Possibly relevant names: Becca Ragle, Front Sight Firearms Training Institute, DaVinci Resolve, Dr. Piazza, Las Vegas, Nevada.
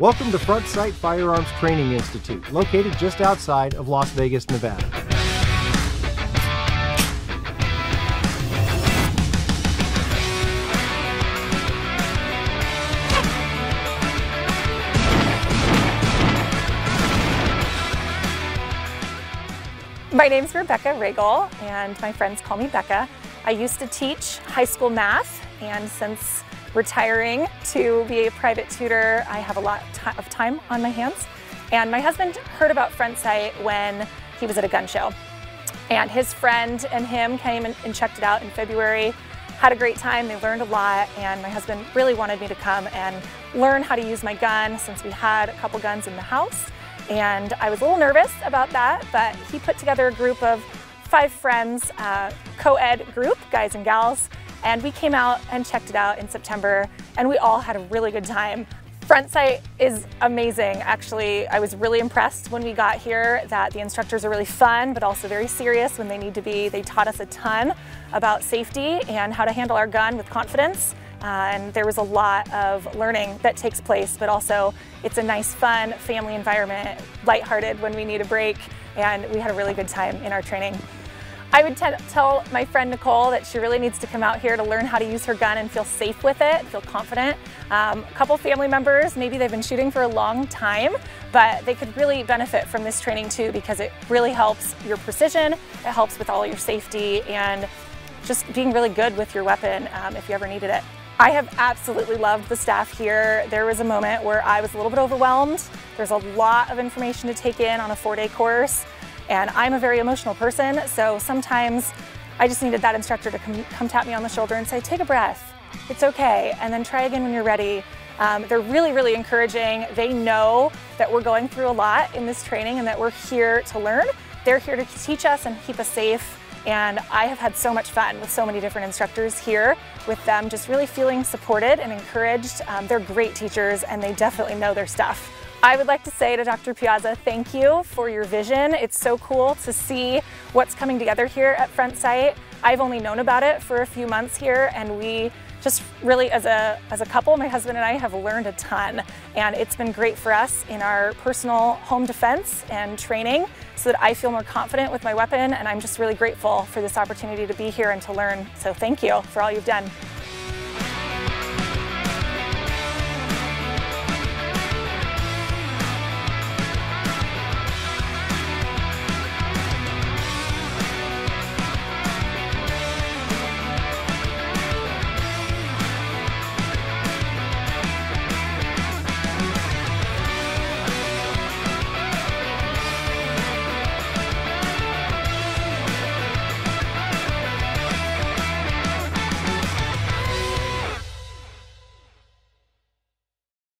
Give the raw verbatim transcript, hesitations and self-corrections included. Welcome to Front Sight Firearms Training Institute, located just outside of Las Vegas, Nevada. My name's Rebecca Ragle, and my friends call me Becca. I used to teach high school math, and since retiring to be a private tutor, I have a lot of time on my hands. And my husband heard about Front Sight when he was at a gun show. And his friend and him came and checked it out in February, had a great time, they learned a lot, and my husband really wanted me to come and learn how to use my gun since we had a couple guns in the house. And I was a little nervous about that, but he put together a group of five friends, uh, co-ed group, guys and gals, and we came out and checked it out in September, and we all had a really good time. Front Sight is amazing. Actually, I was really impressed when we got here that the instructors are really fun, but also very serious when they need to be. They taught us a ton about safety and how to handle our gun with confidence. Uh, and there was a lot of learning that takes place, but also it's a nice, fun family environment, lighthearted when we need a break, and we had a really good time in our training. I would tell my friend Nicole that she really needs to come out here to learn how to use her gun and feel safe with it, feel confident. Um, a couple family members, maybe they've been shooting for a long time, but they could really benefit from this training too, because it really helps your precision, it helps with all your safety, and just being really good with your weapon um, if you ever needed it. I have absolutely loved the staff here. There was a moment where I was a little bit overwhelmed. There's a lot of information to take in on a four-day course, and I'm a very emotional person, so sometimes I just needed that instructor to come, come tap me on the shoulder and say, take a breath, it's okay, and then try again when you're ready. Um, they're really, really encouraging. They know that we're going through a lot in this training and that we're here to learn. They're here to teach us and keep us safe. And I have had so much fun with so many different instructors here, with them just really feeling supported and encouraged. Um, they're great teachers, and they definitely know their stuff. I would like to say to Doctor Piazza, thank you for your vision. It's so cool to see what's coming together here at Front Sight. I've only known about it for a few months here, and we just really, as a, as a couple, my husband and I have learned a ton, and it's been great for us in our personal home defense and training so that I feel more confident with my weapon, and I'm just really grateful for this opportunity to be here and to learn. So thank you for all you've done.